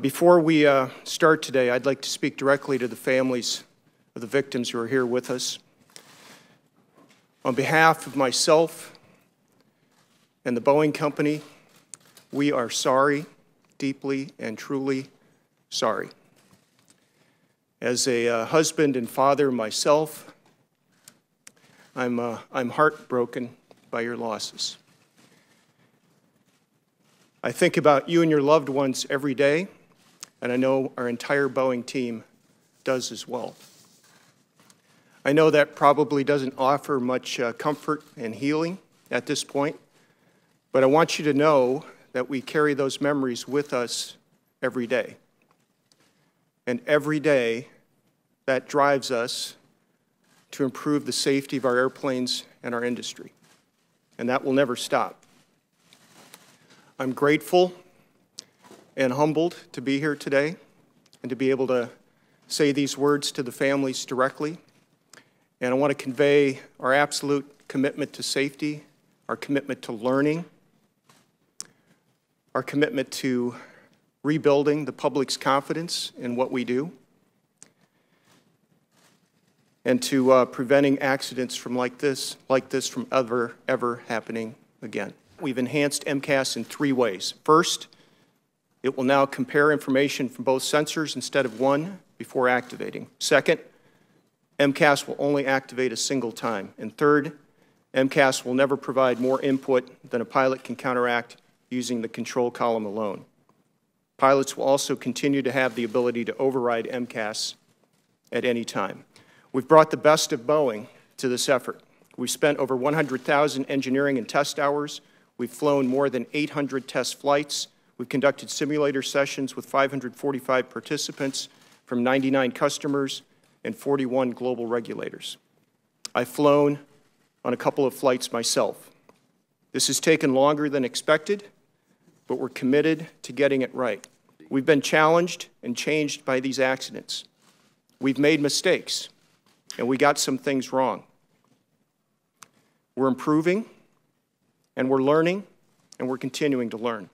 Before we start today, I'd like to speak directly to the families of the victims who are here with us. On behalf of myself and the Boeing company, we are sorry, deeply and truly sorry. As a husband and father myself, I'm heartbroken by your losses. I think about you and your loved ones every day, and I know our entire Boeing team does as well. I know that probably doesn't offer much comfort and healing at this point, but I want you to know that we carry those memories with us every day. And every day, that drives us to improve the safety of our airplanes and our industry. And that will never stop. I'm grateful and humbled to be here today and to be able to say these words to the families directly. And I want to convey our absolute commitment to safety, our commitment to learning, our commitment to rebuilding the public's confidence in what we do, and to preventing accidents from like this from ever happening again. We've enhanced MCAS in three ways. First, it will now compare information from both sensors instead of one before activating. Second, MCAS will only activate a single time. And third, MCAS will never provide more input than a pilot can counteract using the control column alone. Pilots will also continue to have the ability to override MCAS at any time. We've brought the best of Boeing to this effort. We've spent over 100,000 engineering and test hours. We've flown more than 800 test flights. We've conducted simulator sessions with 545 participants from 99 customers and 41 global regulators. I've flown on a couple of flights myself. This has taken longer than expected, but we're committed to getting it right. We've been challenged and changed by these accidents. We've made mistakes, and we got some things wrong. We're improving, and we're learning, and we're continuing to learn.